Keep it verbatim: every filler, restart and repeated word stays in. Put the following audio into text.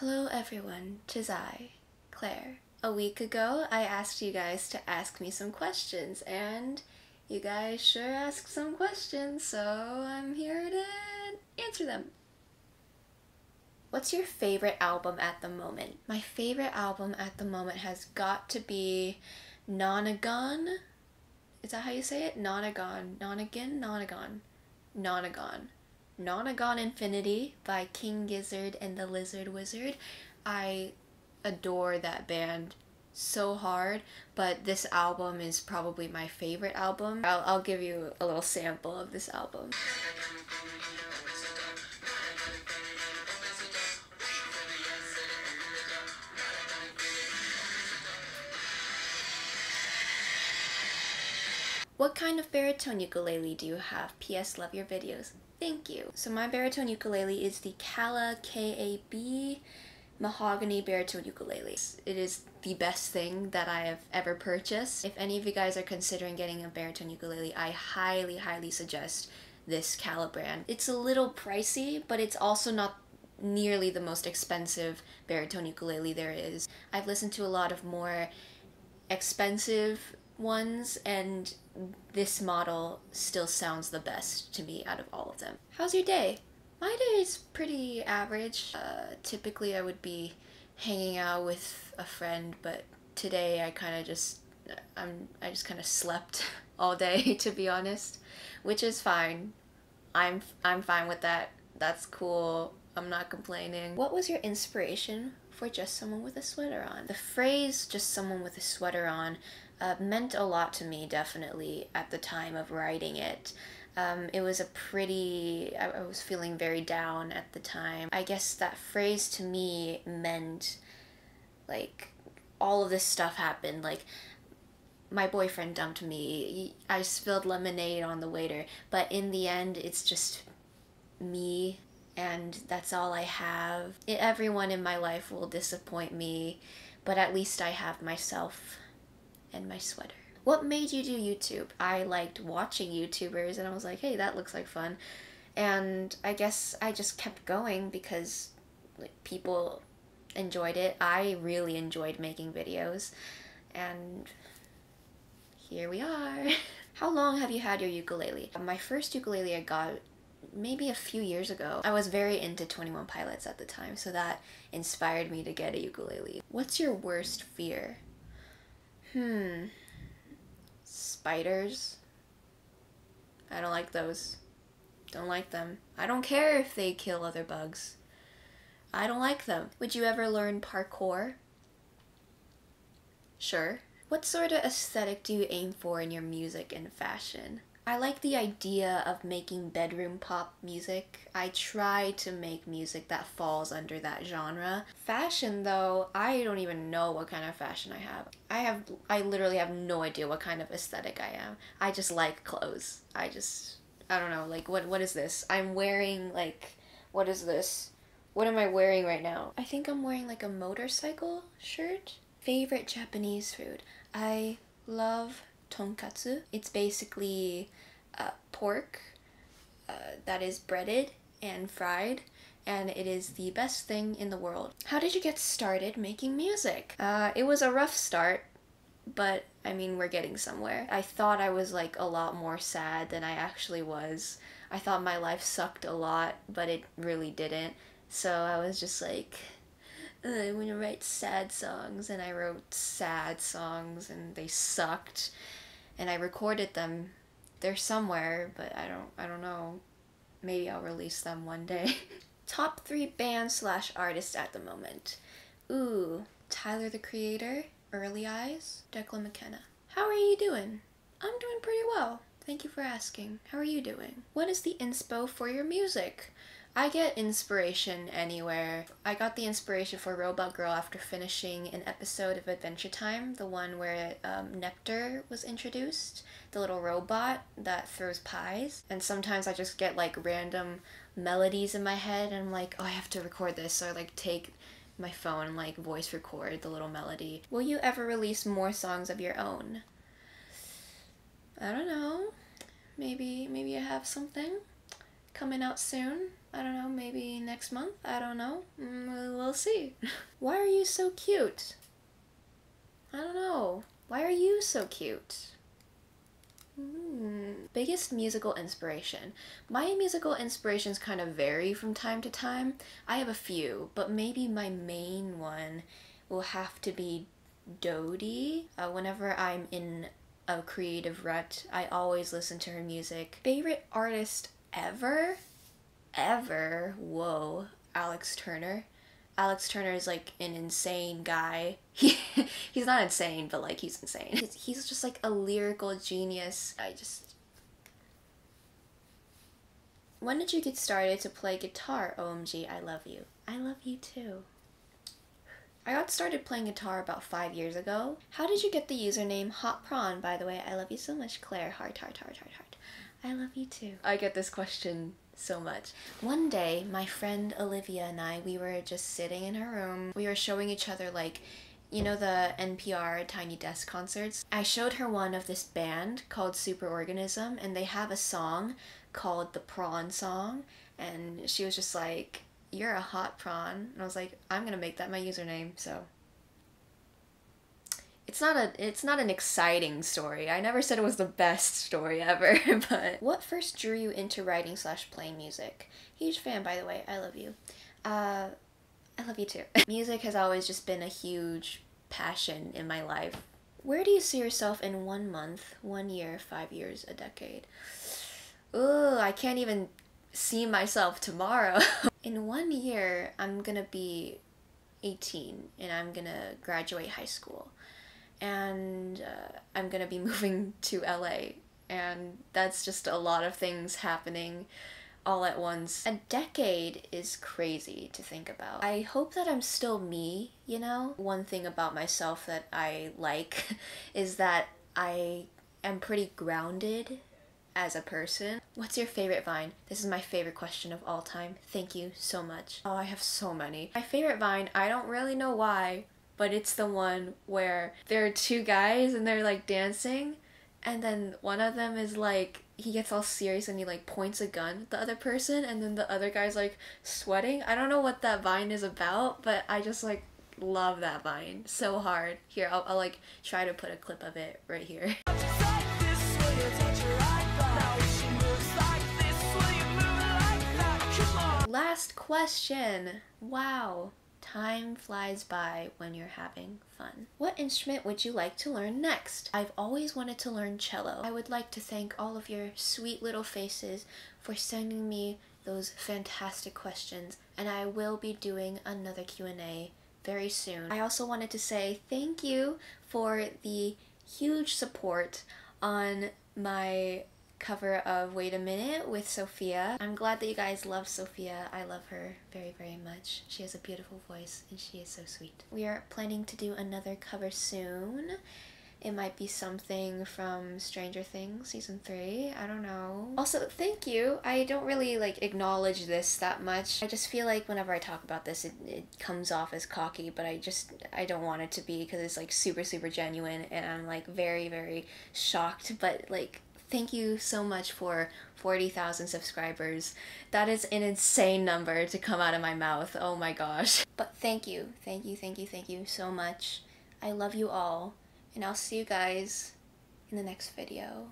Hello everyone, 'tis I, Claire. A week ago, I asked you guys to ask me some questions, and you guys sure asked some questions, so I'm here to answer them. What's your favorite album at the moment? My favorite album at the moment has got to be Nonagon. Is that how you say it? Nonagon. Nonagon? Nonagon. Nonagon. Nonagon Infinity by King Gizzard and the Lizard Wizard. I adore that band so hard, but this album is probably my favorite album. I'll, I'll give you a little sample of this album. What kind of baritone ukulele do you have? P S Love your videos. Thank you. So my baritone ukulele is the Kala K A B Mahogany Baritone Ukulele. It is the best thing that I have ever purchased. If any of you guys are considering getting a baritone ukulele, I highly, highly suggest this Kala brand. It's a little pricey, but it's also not nearly the most expensive baritone ukulele there is. I've listened to a lot of more expensive ones, and this model still sounds the best to me out of all of them. How's your day? My day is pretty average. Uh, typically I would be hanging out with a friend, but today I kind of just I'm I just kind of slept all day, to be honest, which is fine. I'm I'm fine with that. That's cool. I'm not complaining. What was your inspiration for Just Someone With A Sweater On? The phrase "just someone with a sweater on" Uh, meant a lot to me, definitely, at the time of writing it. Um, it was a pretty... I, I was feeling very down at the time. I guess that phrase to me meant, like, all of this stuff happened. Like, my boyfriend dumped me, I spilled lemonade on the waiter, but in the end, it's just me, and that's all I have. Everyone in my life will disappoint me, but at least I have myself and my sweater. What made you do YouTube? I liked watching YouTubers and I was like, hey, that looks like fun. And I guess I just kept going because, like, people enjoyed it. I really enjoyed making videos, and here we are. How long have you had your ukulele? My first ukulele I got maybe a few years ago. I was very into twenty-one Pilots at the time, so that inspired me to get a ukulele. What's your worst fear? Hmm. Spiders. I don't like those. Don't like them. I don't care if they kill other bugs. I don't like them. Would you ever learn parkour? Sure. What sort of aesthetic do you aim for in your music and fashion? I like the idea of making bedroom pop music. I try to make music that falls under that genre. Fashion, though, I don't even know what kind of fashion I have. I have, I literally have no idea what kind of aesthetic I am. I just like clothes. I just, I don't know, like, what, what is this? I'm wearing, like, what is this? What am I wearing right now? I think I'm wearing, like, a motorcycle shirt. Favorite Japanese food. I love Tonkatsu. It's basically uh, pork uh, that is breaded and fried, and it is the best thing in the world. How did you get started making music? Uh, it was a rough start, but I mean, we're getting somewhere. I thought I was, like, a lot more sad than I actually was. I thought my life sucked a lot, but it really didn't. So I was just like, I want to write sad songs, and I wrote sad songs, and they sucked. And I recorded them. They're somewhere, but I don't I don't know. Maybe I'll release them one day. Top three bands slash artists at the moment. Ooh, Tyler the Creator, Early Eyes, Declan McKenna. How are you doing? I'm doing pretty well. Thank you for asking. How are you doing? What is the inspo for your music? I get inspiration anywhere. I got the inspiration for Robot Girl after finishing an episode of Adventure Time, the one where um, Nectar was introduced, the little robot that throws pies. And sometimes I just get, like, random melodies in my head, and I'm like, oh, I have to record this, so I, like, take my phone and, like, voice record the little melody. Will you ever release more songs of your own? I don't know. Maybe, maybe I have something coming out soon. I don't know, maybe next month? I don't know. Mm, we'll see. Why are you so cute? I don't know. Why are you so cute? Mm. Biggest musical inspiration. My musical inspirations kind of vary from time to time. I have a few, but maybe my main one will have to be Dodie. Uh, whenever I'm in a creative rut, I always listen to her music. Favorite artist ever? Ever? Whoa. Alex Turner. Alex Turner is like an insane guy. He, he's not insane, but like he's insane. He's, he's just like a lyrical genius. I just... When did you get started to play guitar? O M G, I love you. I love you too. I got started playing guitar about five years ago. How did you get the username Hot Prawn? By the way, I love you so much, Claire. Heart, heart, heart, heart, heart. I love you too. I get this question so much. One day, my friend Olivia and I, we were just sitting in her room. We were showing each other, like, you know, the N P R Tiny Desk concerts. I showed her one of this band called Super Organism, and they have a song called The Prawn Song, and she was just like, "You're a hot prawn," and I was like, "I'm gonna make that my username." So it's not a it's not an exciting story. I never said it was the best story ever. But what first drew you into writing slash playing music? Huge fan, by the way. I love you. Uh, I love you too. Music has always just been a huge passion in my life. Where do you see yourself in one month, one year, five years, a decade? Ooh, I can't even see myself tomorrow. In one year, I'm gonna be eighteen and I'm gonna graduate high school. And uh, I'm gonna be moving to L A. And that's just a lot of things happening all at once. A decade is crazy to think about. I hope that I'm still me, you know? One thing about myself that I like is that I am pretty grounded as a person. What's your favorite Vine? This is my favorite question of all time. Thank you so much. Oh, I have so many. My favorite Vine, I don't really know why, but it's the one where there are two guys and they're like dancing, and then one of them is like, he gets all serious and he like points a gun at the other person, and then the other guy's like sweating. I don't know what that Vine is about, but I just like love that Vine so hard. Here, I'll, I'll like try to put a clip of it right here. Last question. Wow. Time flies by when you're having fun. What instrument would you like to learn next? I've always wanted to learn cello. I would like to thank all of your sweet little faces for sending me those fantastic questions, and I will be doing another Q and A very soon. I also wanted to say thank you for the huge support on my cover of Wait a Minute with Sophia. I'm glad that you guys love Sophia. I love her very, very much. She has a beautiful voice and she is so sweet. We are planning to do another cover soon. It might be something from Stranger Things season three. I don't know. Also, thank you. I don't really like acknowledge this that much. I just feel like whenever I talk about this, it, it comes off as cocky, but I just, I don't want it to be, because it's like super, super genuine, and I'm like very, very shocked, but like, thank you so much for forty thousand subscribers. That is an insane number to come out of my mouth. Oh my gosh. But thank you. Thank you, thank you, thank you so much. I love you all, and I'll see you guys in the next video.